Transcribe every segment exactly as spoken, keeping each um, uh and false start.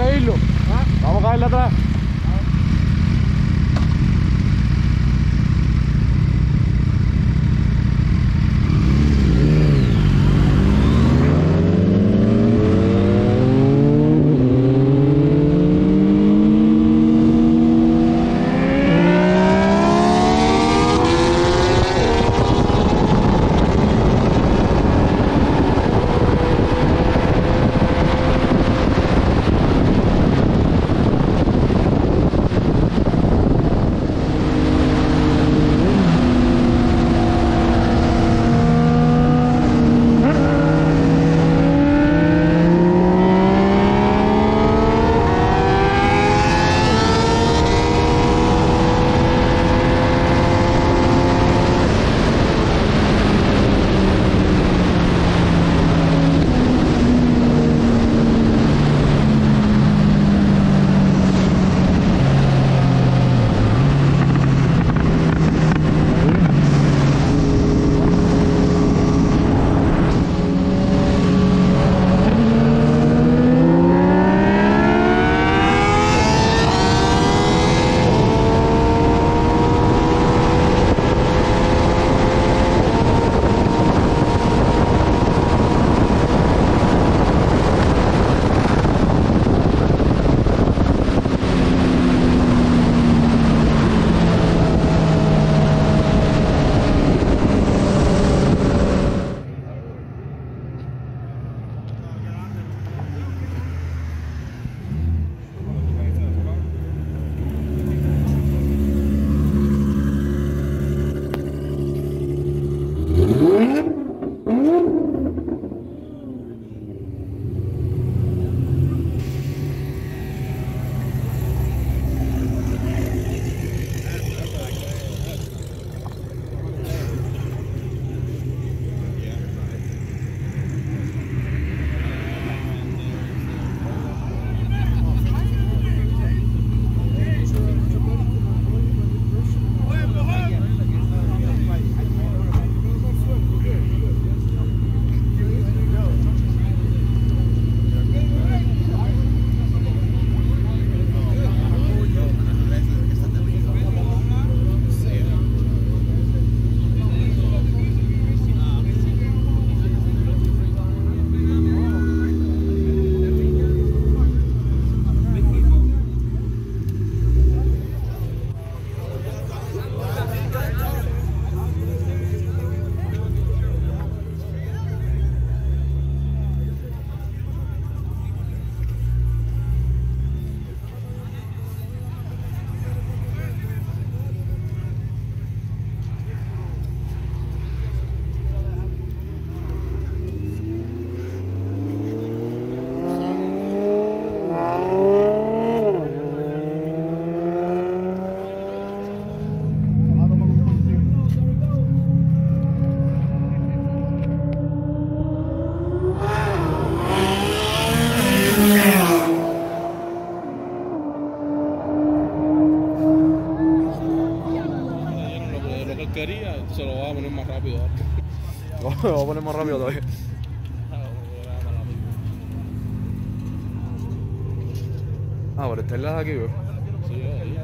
a seguirlo. ¿Ah? Vamos a caerle atrás. Se lo va a poner más rápido. Lo va a poner más rápido todavía. Ah, pero está en la de aquí, bro. Sí, ahí.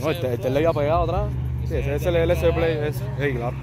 No, este, este le había pegado atrás. Sí, ese es el L S Play. Es, hey, claro.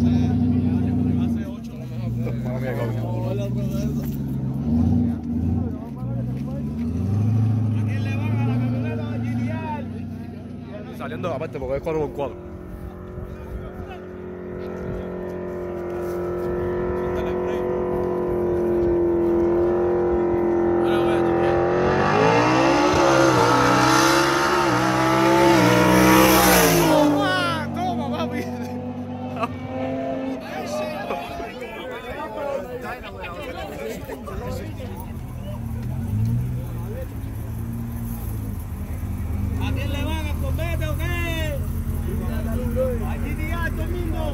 Gracias. aspetta, ma è quadro con quadro.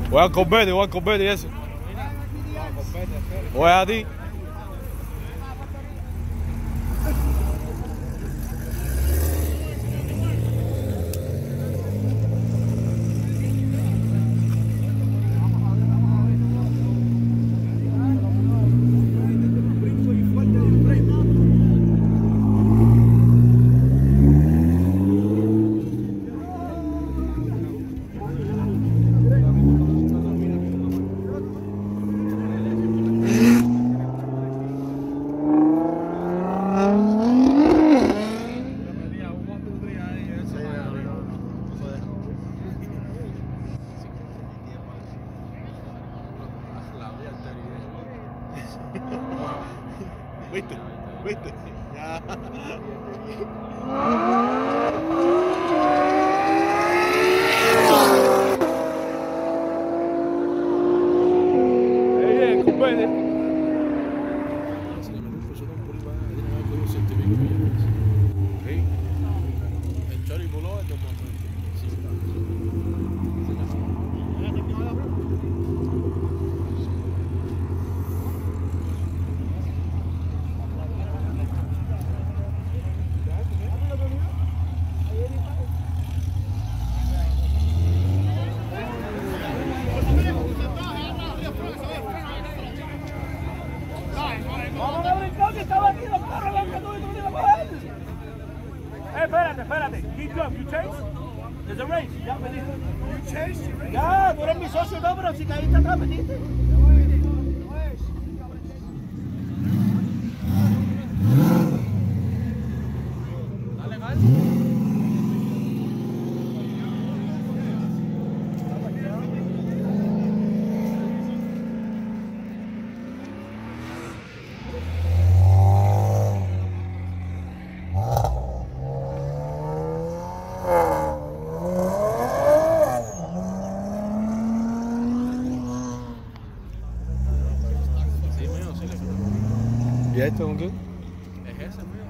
Voy a comer, voy a comer y eso. Voy a ti. ¿Viste? ¿Viste? Ya. ¡Eh, compadre! Espérate, espérate. Keep up. You chase? There's a race. Ya veniste. You chase? You race? Ya, tú eres mi socio, no, pero si caíste atrás, veniste. Dale, gal. ¿Y esto es un qué? Es ese, mira.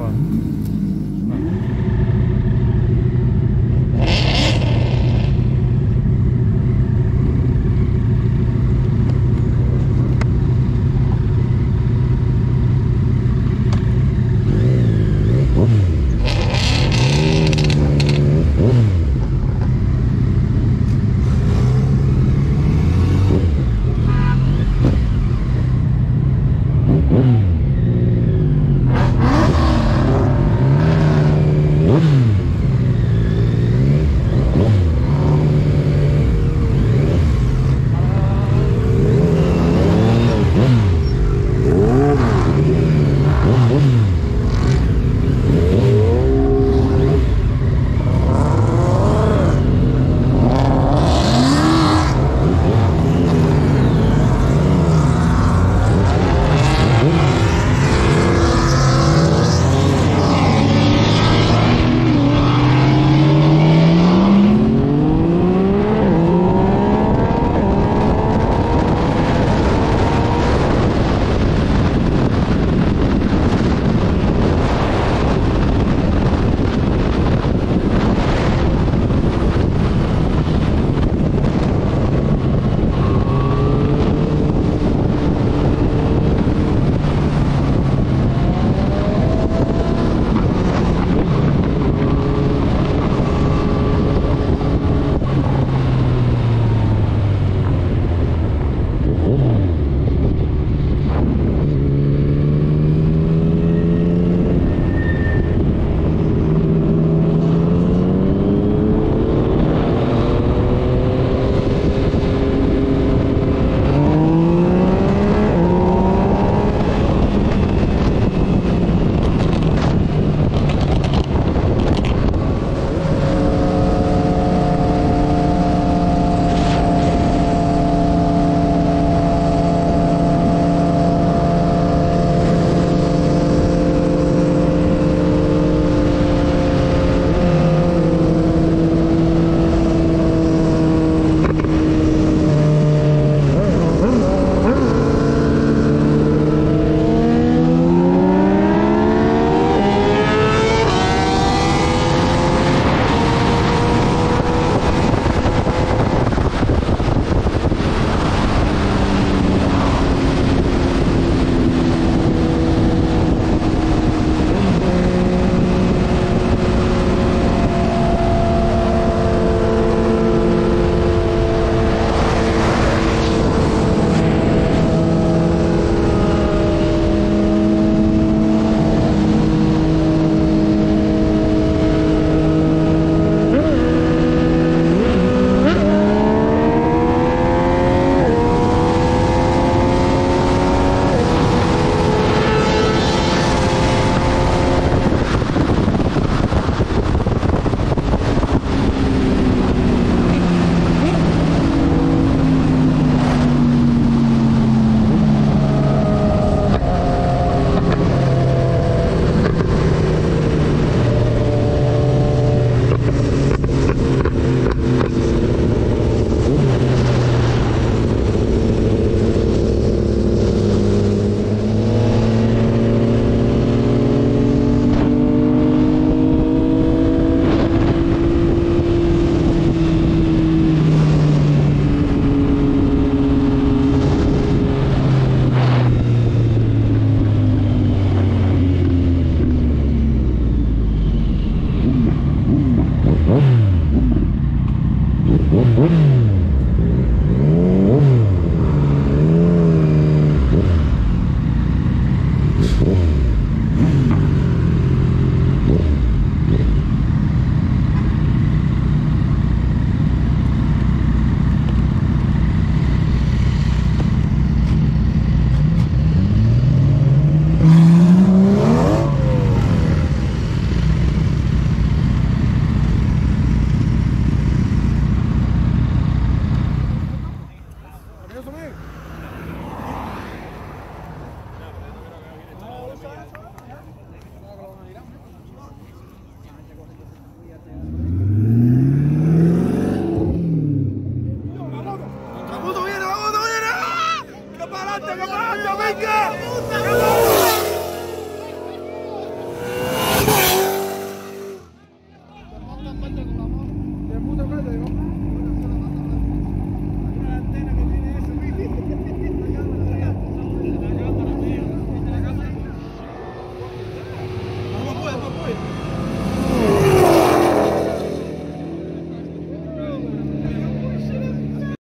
Bye.